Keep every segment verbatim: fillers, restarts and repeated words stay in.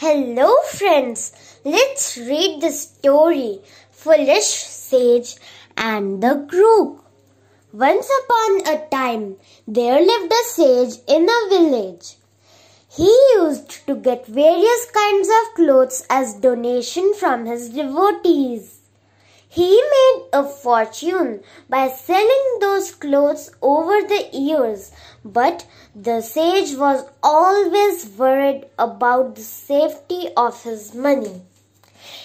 Hello friends, let's read the story Foolish Sage and the Crook. Once upon a time, there lived a sage in a village. He used to get various kinds of clothes as donation from his devotees. He made a fortune by selling those clothes over the years, but the sage was always worried about the safety of his money.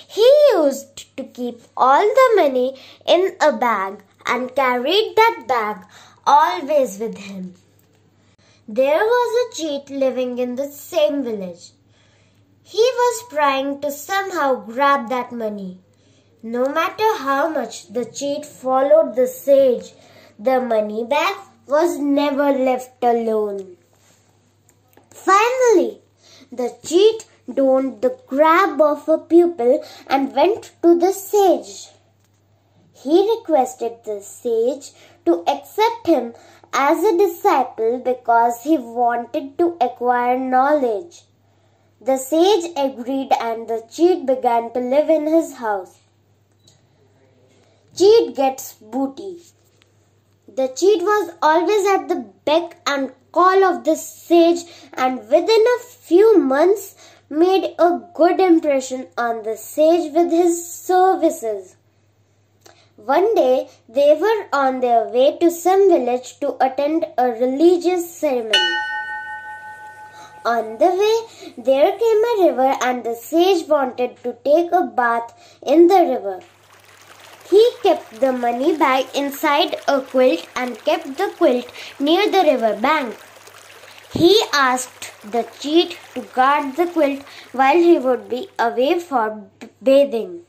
He used to keep all the money in a bag and carried that bag always with him. There was a cheat living in the same village. He was trying to somehow grab that money. No matter how much the cheat followed the sage, the money bag was never left alone. Finally, the cheat donned the garb of a pupil and went to the sage. He requested the sage to accept him as a disciple because he wanted to acquire knowledge. The sage agreed and the cheat began to live in his house. Cheat gets booty. The cheat was always at the beck and call of the sage, and within a few months made a good impression on the sage with his services. One day, they were on their way to some village to attend a religious ceremony. On the way, there came a river and the sage wanted to take a bath in the river. He kept the money bag inside a quilt and kept the quilt near the river bank. He asked the cheat to guard the quilt while he would be away for bathing.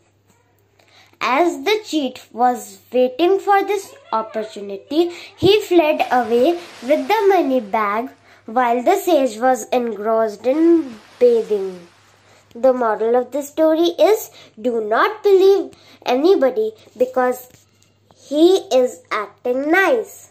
As the cheat was waiting for this opportunity, he fled away with the money bag while the sage was engrossed in bathing. The moral of the story is, do not believe anybody because he is acting nice.